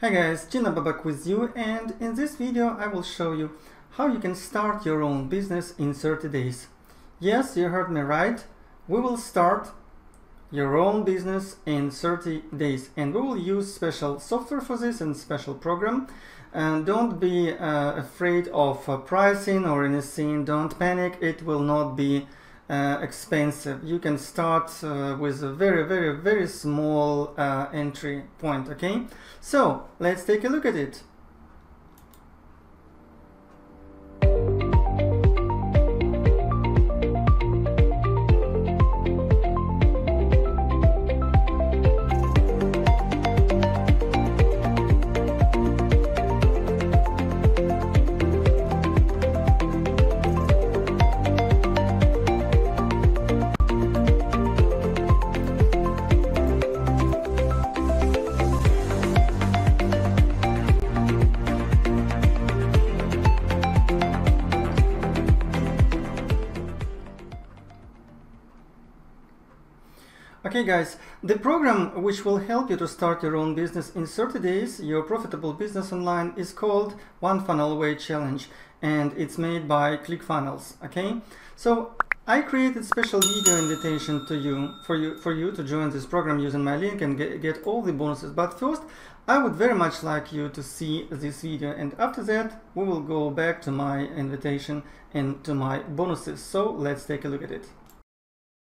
Hi guys, Gina Babak with you, and in this video I will show you how you can start your own business in 30 days. Yes, you heard me right. We will start your own business in 30 days and we will use special software for this and special program. And don't be afraid of pricing or anything, don't panic, it will not be expensive. You can start with a very, very, very small entry point. Okay, so let's take a look at it. Okay guys, the program which will help you to start your own business in 30 days, your profitable business online, is called One Funnel Away Challenge, and it's made by ClickFunnels. Okay, so I created special video invitation to you for you to join this program using my link and get all the bonuses. But first, I would very much like you to see this video, and after that we will go back to my invitation and to my bonuses. So let's take a look at it.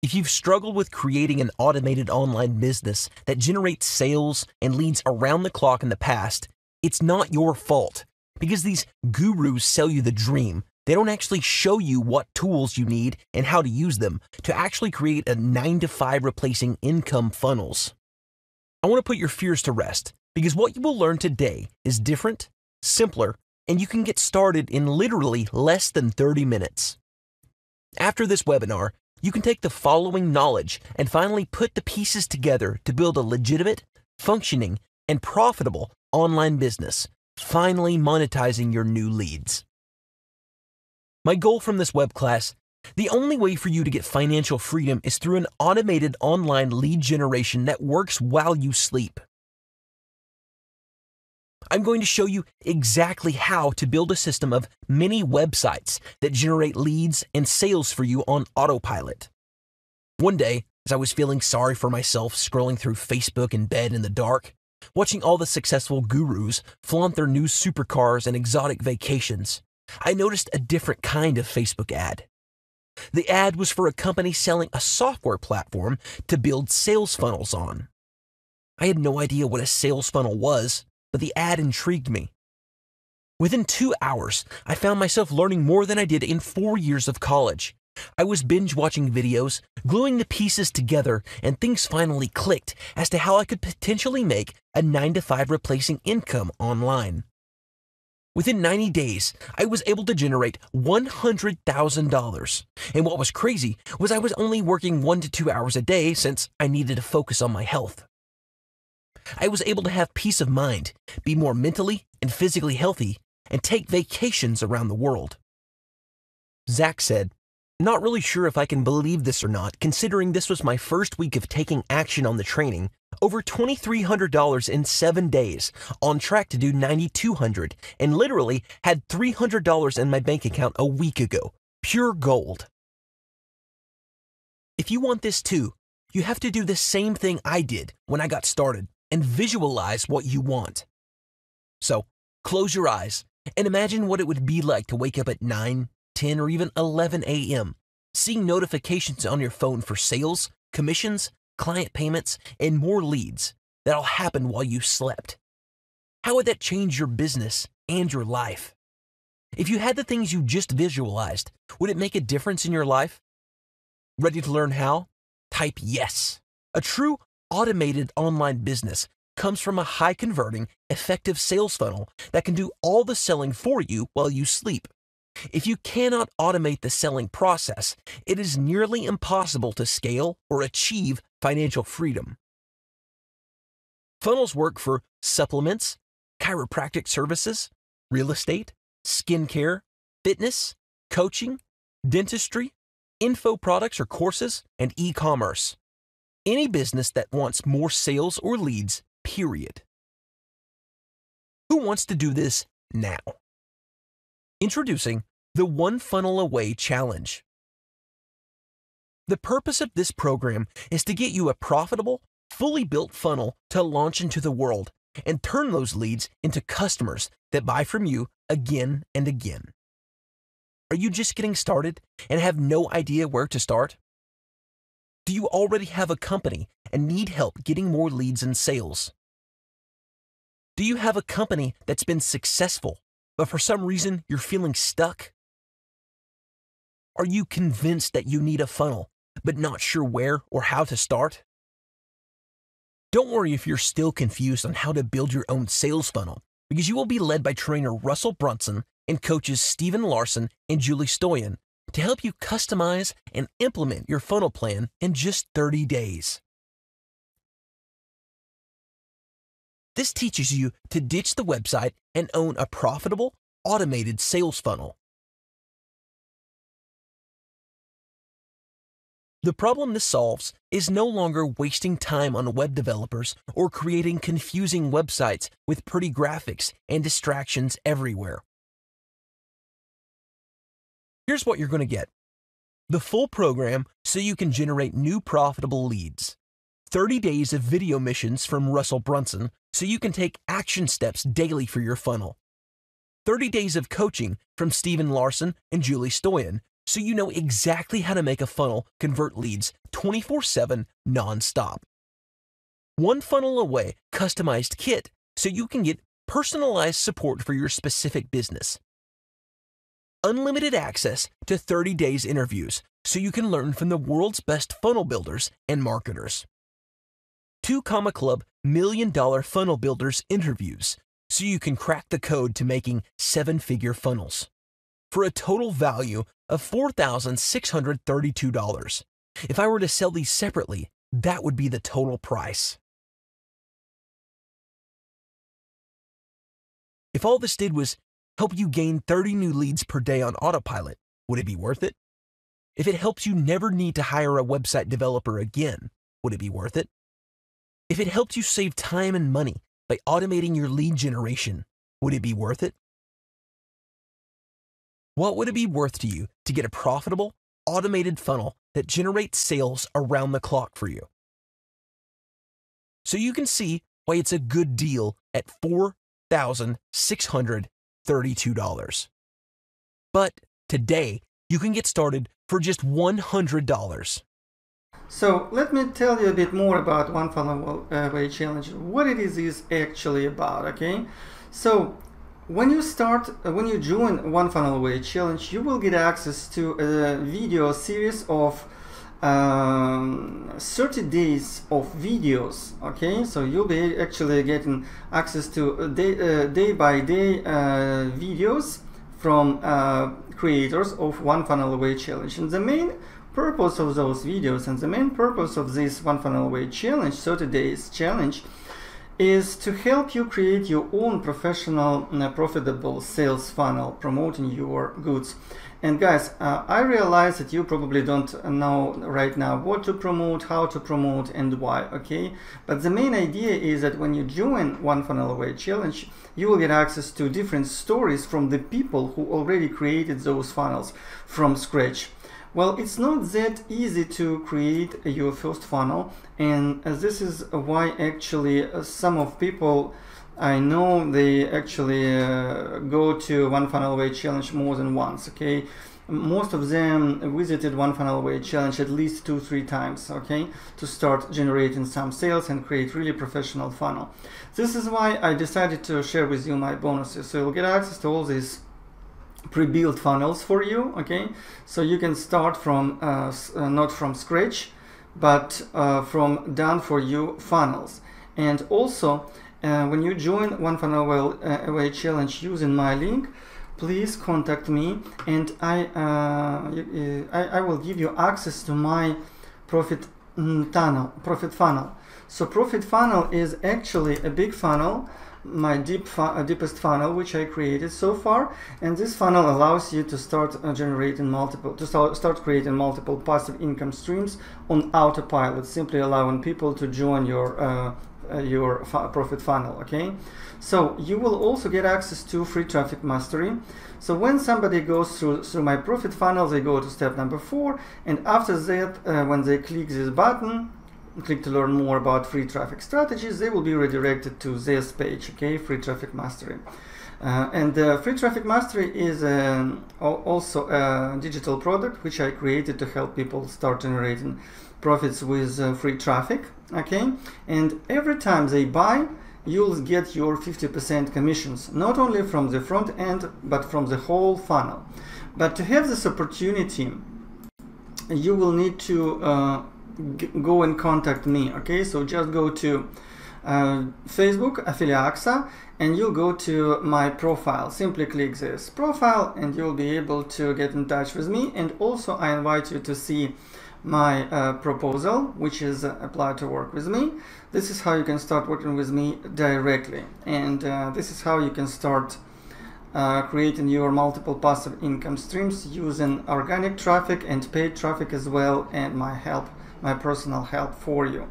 If you've struggled with creating an automated online business that generates sales and leads around the clock in the past, it's not your fault, because these gurus sell you the dream. They don't actually show you what tools you need and how to use them to actually create a 9-to-5 replacing income funnels. I want to put your fears to rest, because what you will learn today is different, simpler, and you can get started in literally less than 30 minutes. After this webinar, you can take the following knowledge and finally put the pieces together to build a legitimate, functioning, and profitable online business, finally monetizing your new leads. My goal from this web class: the only way for you to get financial freedom is through an automated online lead generation that works while you sleep. I'm going to show you exactly how to build a system of mini websites that generate leads and sales for you on autopilot. One day, as I was feeling sorry for myself scrolling through Facebook in bed in the dark, watching all the successful gurus flaunt their new supercars and exotic vacations, I noticed a different kind of Facebook ad. The ad was for a company selling a software platform to build sales funnels on. I had no idea what a sales funnel was, but the ad intrigued me. Within 2 hours, I found myself learning more than I did in 4 years of college. I was binge-watching videos, gluing the pieces together, and things finally clicked as to how I could potentially make a 9-to-5 replacing income online. Within 90 days, I was able to generate $100,000. And what was crazy was I was only working 1 to 2 hours a day, since I needed to focus on my health. I was able to have peace of mind, be more mentally and physically healthy, and take vacations around the world. Zach said, "Not really sure if I can believe this or not, considering this was my first week of taking action on the training. Over $2,300 in 7 days, on track to do $9,200, and literally had $300 in my bank account a week ago. Pure gold." If you want this too, you have to do the same thing I did when I got started, and visualize what you want. So close your eyes and imagine what it would be like to wake up at 9, 10, or even 11 a.m., seeing notifications on your phone for sales, commissions, client payments, and more leads that'll happen while you slept. How would that change your business and your life? If you had the things you just visualized, would it make a difference in your life? Ready to learn how? Type yes. A true automated online business comes from a high-converting, effective sales funnel that can do all the selling for you while you sleep. If you cannot automate the selling process, it is nearly impossible to scale or achieve financial freedom. Funnels work for supplements, chiropractic services, real estate, skincare, fitness, coaching, dentistry, info products or courses, and e-commerce. Any business that wants more sales or leads, period. Who wants to do this now? Introducing the One Funnel Away Challenge. The purpose of this program is to get you a profitable, fully built funnel to launch into the world and turn those leads into customers that buy from you again and again. Are you just getting started and have no idea where to start? Do you already have a company and need help getting more leads and sales? Do you have a company that's been successful, but for some reason you're feeling stuck? Are you convinced that you need a funnel, but not sure where or how to start? Don't worry if you're still confused on how to build your own sales funnel, because you will be led by trainer Russell Brunson and coaches Steven Larson and Julie Stoyan to help you customize and implement your funnel plan in just 30 days. This teaches you to ditch the website and own a profitable, automated sales funnel. The problem this solves is no longer wasting time on web developers or creating confusing websites with pretty graphics and distractions everywhere. Here's what you're going to get. The full program so you can generate new profitable leads. 30 days of video missions from Russell Brunson so you can take action steps daily for your funnel. 30 days of coaching from Steven Larson and Julie Stoyan so you know exactly how to make a funnel convert leads 24/7 nonstop. One Funnel Away customized kit so you can get personalized support for your specific business. Unlimited access to 30 days interviews so you can learn from the world's best funnel builders and marketers. Two Comma Club $1 million funnel builders interviews so you can crack the code to making seven-figure funnels for a total value of $4,632. If I were to sell these separately, that would be the total price. If all this did was help you gain 30 new leads per day on autopilot, would it be worth it? If it helps you never need to hire a website developer again, would it be worth it? If it helps you save time and money by automating your lead generation, would it be worth it? What would it be worth to you to get a profitable, automated funnel that generates sales around the clock for you? So you can see why it's a good deal at $4,632. But today, you can get started for just $100. So let me tell you a bit more about One Funnel Away Challenge, what it is actually about, okay? So when you join One Funnel Away Challenge, you will get access to a video series of 30 days of videos, okay? So you'll be actually getting access to day-by-day videos from creators of One Funnel Away Challenge. And the main purpose of those videos and the main purpose of this One Funnel Away Challenge, 30 days challenge, is to help you create your own professional profitable sales funnel promoting your goods. And guys, I realize that you probably don't know right now what to promote, how to promote, and why, okay? But the main idea is that when you join One Funnel Away Challenge, you will get access to different stories from the people who already created those funnels from scratch. Well, it's not that easy to create your first funnel, and this is why actually some of people I know, they actually go to One Funnel Away Challenge more than once, okay? Most of them visited One Funnel Away Challenge at least 2-3 times, okay, to start generating some sales and create really professional funnel. This is why I decided to share with you my bonuses, so you'll get access to all these pre-built funnels for you, okay? So you can start from not from scratch, but from done for you funnels. And also when you join One Funnel Away Challenge using my link, please contact me, and I will give you access to my profit funnel. So profit funnel is actually a big funnel, my deepest funnel, which I created so far, and this funnel allows you to start creating multiple passive income streams on autopilot, simply allowing people to join your your profit funnel, okay? So you will also get access to free traffic mastery. So when somebody goes through my profit funnel, they go to step number 4, and after that, when they click this button, click to learn more about free traffic strategies, they will be redirected to this page, okay, free traffic mastery. And free traffic mastery is also a digital product which I created to help people start generating profits with free traffic, okay? And every time they buy, you'll get your 50% commissions, not only from the front end, but from the whole funnel. But to have this opportunity, you will need to go and contact me, okay? So just go to Facebook, Afiliaxa, and you'll go to my profile. Simply click this profile and you'll be able to get in touch with me. And also I invite you to see my proposal, which is apply to work with me. This is how you can start working with me directly. And this is how you can start creating your multiple passive income streams using organic traffic and paid traffic as well, and my help, my personal help for you.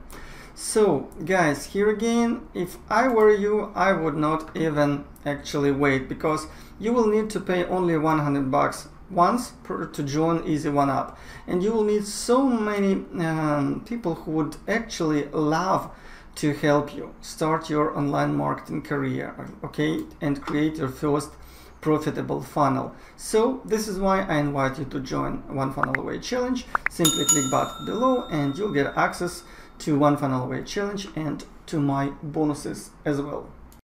So guys, here again, if I were you, I would not even actually wait, because you will need to pay only 100 bucks once to join Easy One Up, and you will need so many people who would actually love to help you start your online marketing career, okay, and create your first profitable funnel. So this is why I invite you to join One Funnel Away Challenge. Simply click button below and you'll get access to One Funnel Away Challenge and to my bonuses as well.